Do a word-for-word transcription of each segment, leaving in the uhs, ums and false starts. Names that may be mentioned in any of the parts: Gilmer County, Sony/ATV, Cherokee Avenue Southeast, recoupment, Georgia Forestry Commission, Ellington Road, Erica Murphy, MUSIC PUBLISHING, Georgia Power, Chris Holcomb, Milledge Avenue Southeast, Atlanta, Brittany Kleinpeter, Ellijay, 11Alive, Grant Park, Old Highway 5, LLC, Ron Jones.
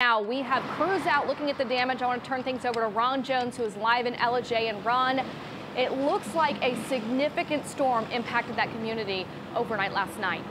Now we have crews out looking at the damage. I want to turn things over to Ron Jones, who is live in Ellijay. And Ron, it looks like a significant storm impacted that community overnight last night.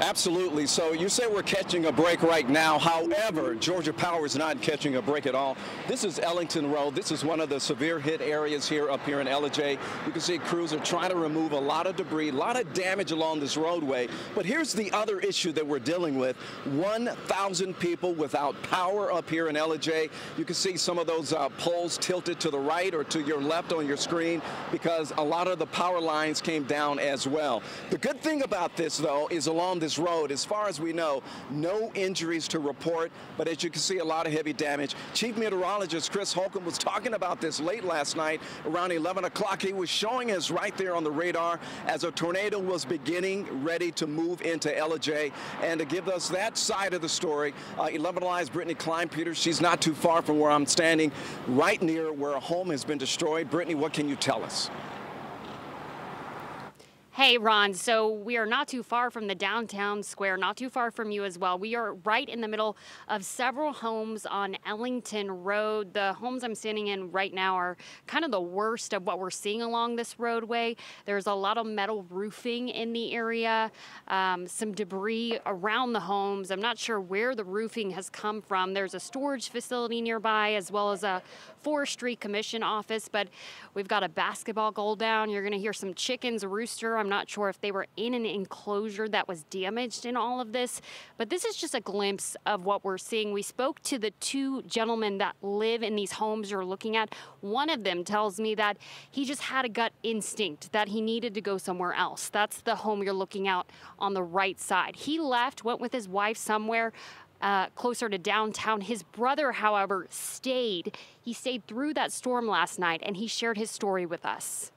Absolutely. So you say we're catching a break right now. However, Georgia Power is not catching a break at all. This is Ellington Road. This is one of the severe hit areas here up here in Ellijay. You can see crews are trying to remove a lot of debris, a lot of damage along this roadway. But here's the other issue that we're dealing with. one thousand people without power up here in Ellijay. You can see some of those uh, poles tilted to the right or to your left on your screen because a lot of the power lines came down as well. The good thing about this, though, is along this road, as far as we know, no injuries to report, but as you can see, a lot of heavy damage. Chief Meteorologist Chris Holcomb was talking about this late last night around eleven o'clock. He was showing us right there on the radar as a tornado was beginning ready to move into Ellijay. And to give us that side of the story, uh, eleven Alive's Brittany Kleinpeter, she's not too far from where I'm standing, right near where a home has been destroyed. Brittany, what can you tell us? Hey, Ron, so we are not too far from the downtown square, not too far from you as well. We are right in the middle of several homes on Ellington Road. The homes I'm standing in right now are kind of the worst of what we're seeing along this roadway. There's a lot of metal roofing in the area, um, some debris around the homes. I'm not sure where the roofing has come from. There's a storage facility nearby as well as a Forestry Commission office, but we've got a basketball goal down. You're going to hear some chickens, a rooster. I'm I'm not sure if they were in an enclosure that was damaged in all of this, but this is just a glimpse of what we're seeing. We spoke to the two gentlemen that live in these homes you're looking at. One of them tells me that he just had a gut instinct that he needed to go somewhere else. That's the home you're looking at on the right side. He left, went with his wife somewhere Uh, closer to downtown. His brother, however, stayed. He stayed through that storm last night, and he shared his story with us.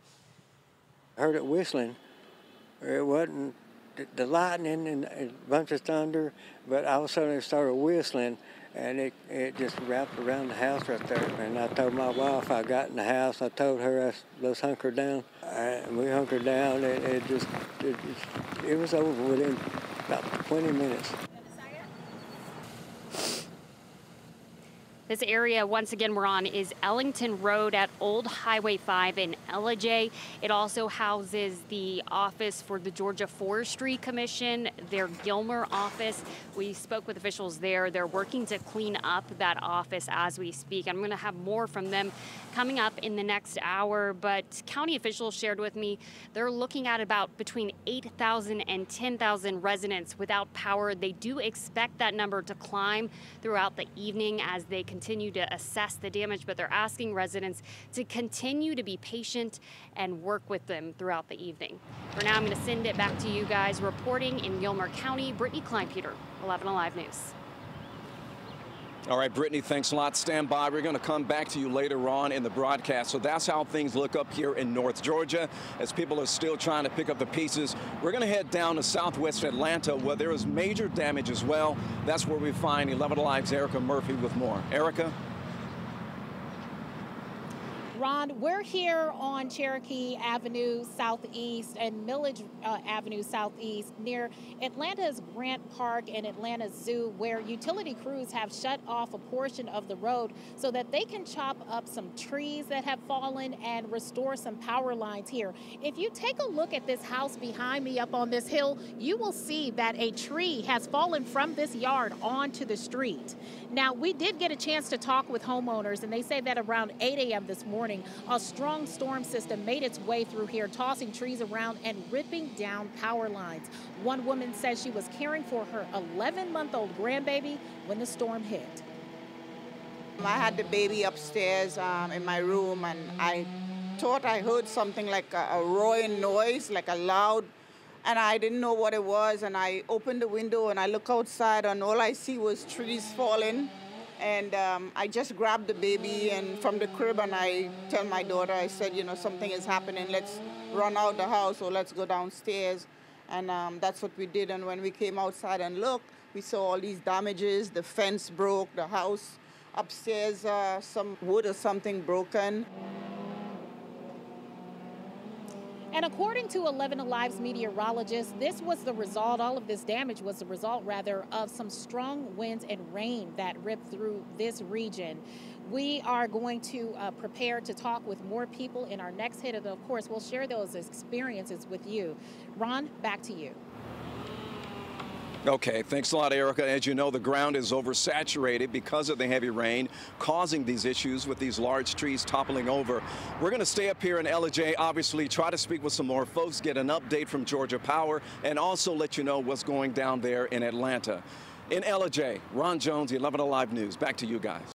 I heard it whistling. It wasn't the lightning and a bunch of thunder, but all of a sudden it started whistling, and it, it just wrapped around the house right there. And I told my wife, I got in the house, I told her, I, let's hunker down. And we hunkered down, and it just, it, it was over within about twenty minutes. This area, once again, we're on is Ellington Road at Old Highway five in Ellijay. It also houses the office for the Georgia Forestry Commission, their Gilmer office. We spoke with officials there. They're working to clean up that office as we speak. I'm going to have more from them coming up in the next hour, but county officials shared with me they're looking at about between eight thousand and ten thousand residents without power. They do expect that number to climb throughout the evening as they continue to assess the damage, but they're asking residents to continue to be patient and work with them throughout the evening. For now, I'm going to send it back to you guys. Reporting in Gilmer County, Brittany Kleinpeter, eleven Alive News. All right, Brittany, thanks a lot. Stand by. We're going to come back to you later on in the broadcast. So that's how things look up here in North Georgia as people are still trying to pick up the pieces. We're going to head down to southwest Atlanta where there is major damage as well. That's where we find eleven Alive's Erica Murphy with more. Erica? Ron, we're here on Cherokee Avenue Southeast and Milledge uh, Avenue Southeast near Atlanta's Grant Park and Atlanta Zoo, where utility crews have shut off a portion of the road so that they can chop up some trees that have fallen and restore some power lines here. If you take a look at this house behind me up on this hill, you will see that a tree has fallen from this yard onto the street. Now, we did get a chance to talk with homeowners, and they say that around eight A M this morning, a strong storm system made its way through here, tossing trees around and ripping down power lines. One woman says she was caring for her eleven month old grandbaby when the storm hit. I had the baby upstairs um, in my room, and I thought I heard something like a, a roaring noise, like a loud, and I didn't know what it was. And I opened the window and I look outside, and all I see was trees falling. And um, I just grabbed the baby and from the crib, and I tell my daughter, I said, you know, something is happening. Let's run out the house or let's go downstairs. And um, that's what we did. And when we came outside and looked, we saw all these damages. The fence broke, the house upstairs, uh, some wood or something broken. And according to eleven Alive's meteorologist, this was the result, all of this damage was the result rather of some strong winds and rain that ripped through this region. We are going to uh, prepare to talk with more people in our next hit, and of course we'll share those experiences with you. Ron, back to you. Okay, thanks a lot, Erica. As you know, the ground is oversaturated because of the heavy rain, causing these issues with these large trees toppling over. We're going to stay up here in Ellijay, obviously try to speak with some more folks, get an update from Georgia Power, and also let you know what's going down there in Atlanta. In Ellijay, Ron Jones, eleven Alive News. Back to you guys.